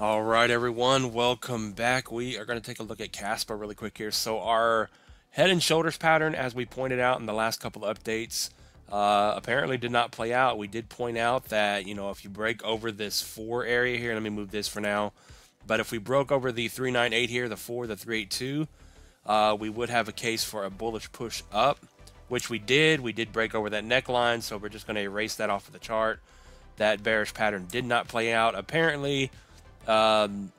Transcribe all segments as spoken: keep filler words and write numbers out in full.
All right, everyone, welcome back. We are going to take a look at Kaspa really quick here. So our head and shoulders pattern, as we pointed out in the last couple of updates, uh, apparently did not play out. We did point out that, you know, if you break over this four area here, let me move this for now. But if we broke over the three nine eight here, the four, the three eight two, uh, we would have a case for a bullish push up, which we did. We did break over that neckline, so we're just going to erase that off of the chart. That bearish pattern did not play out. Apparently, um,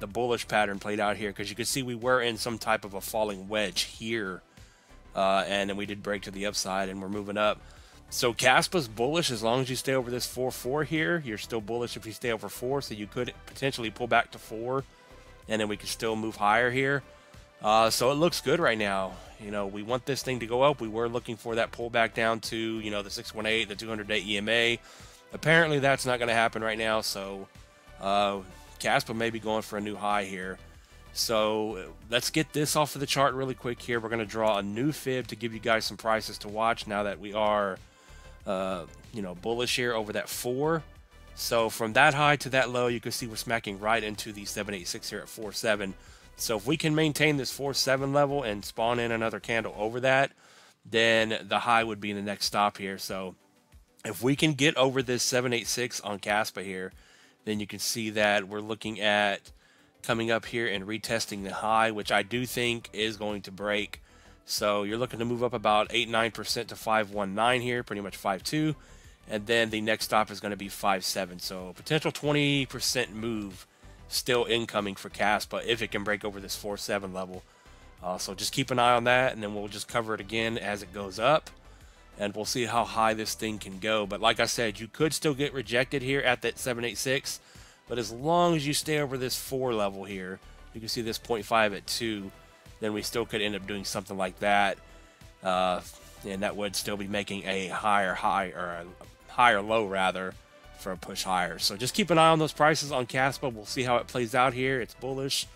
the bullish pattern played out here because you could see we were in some type of a falling wedge here, uh, and then we did break to the upside and we're moving up. So Kaspa's bullish as long as you stay over this four four here. You're still bullish if you stay over four, so you could potentially pull back to four, and then we could still move higher here. Uh, so it looks good right now. You know, we want this thing to go up. We were looking for that pullback down to, you know, the six one eight, the two hundred day E M A. Apparently that's not going to happen right now, so uh, Kaspa may be going for a new high here. So let's get this off of the chart really quick here. We're going to draw a new fib to give you guys some prices to watch now that we are, uh, you know, bullish here over that four. So from that high to that low, you can see we're smacking right into the seven eight six here at four seven. So if we can maintain this four seven level and spawn in another candle over that, then the high would be in the next stop here. So if we can get over this seven eight six on Kaspa here, then you can see that we're looking at coming up here and retesting the high, which I do think is going to break. So you're looking to move up about eight nine percent to five one nine here, pretty much five two, and then the next stop is going to be five seven. So potential twenty percent move still incoming for Kaspa if it can break over this four seven level. Uh, so just keep an eye on that, and then we'll just cover it again as it goes up. And we'll see how high this thing can go. But like I said, you could still get rejected here at that seven eight six. But as long as you stay over this four level here, you can see this zero point five at two, then we still could end up doing something like that. Uh, and that would still be making a higher high, or a higher low rather, for a push higher. So just keep an eye on those prices on Kaspa. We'll see how it plays out here. It's bullish.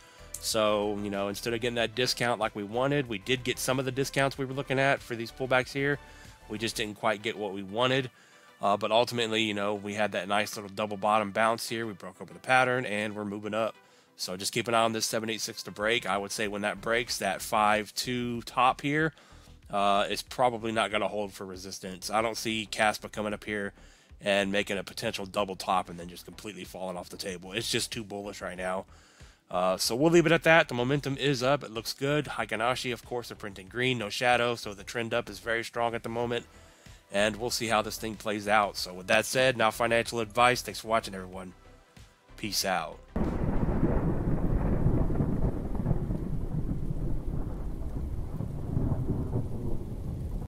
So, you know, instead of getting that discount like we wanted, we did get some of the discounts we were looking at for these pullbacks here. We just didn't quite get what we wanted, uh, but ultimately, you know, we had that nice little double bottom bounce here. We broke over the pattern, and we're moving up. So just keep an eye on this seven eight six to break. I would say when that breaks, that five two top here uh, is probably not going to hold for resistance. I don't see Kaspa coming up here and making a potential double top and then just completely falling off the table. It's just too bullish right now. Uh, so we'll leave it at that. The momentum is up. It looks good. Heikinashi, of course, are printing green, no shadow. So the trend up is very strong at the moment. And we'll see how this thing plays out. So with that said, now financial advice. Thanks for watching, everyone. Peace out.